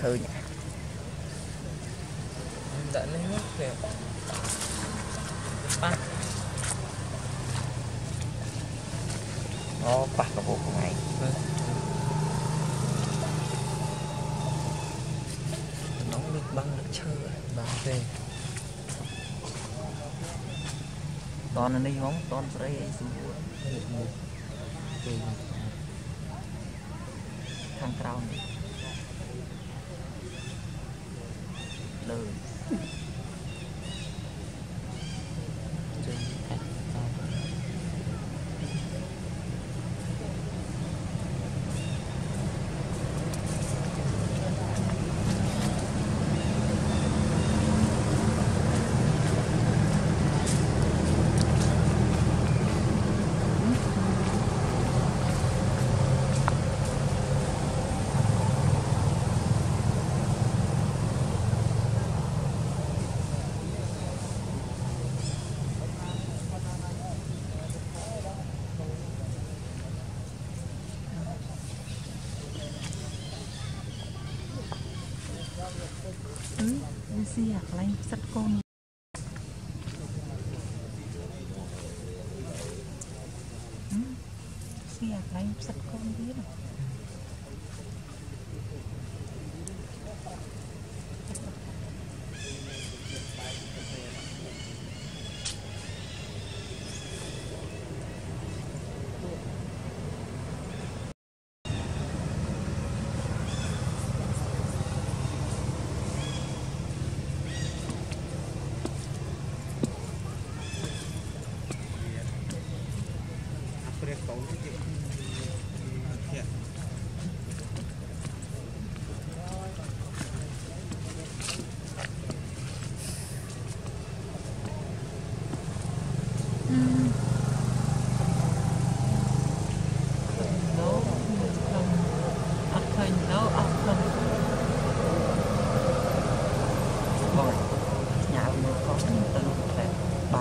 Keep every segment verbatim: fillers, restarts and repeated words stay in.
Thôi nhỉ, đã lên nước kìa. Bắt nó bắt vào bộ của mày. Nóng nước băng nước chơi băng về toàn là đi hóng toàn phải xuống thằng trao này. Hãy subscribe cho kênh Ứ, như si hạt lanh sắt côn. Ứ, si hạt lanh sắt côn biết à? Hãy subscribe cho kênh Ghiền Mì Gõ để không bỏ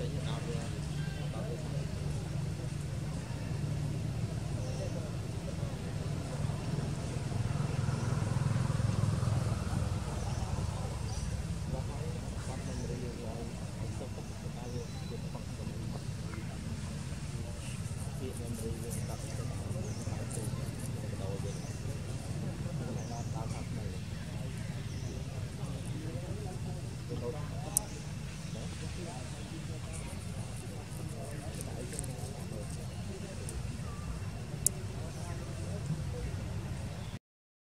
lỡ những video hấp dẫn.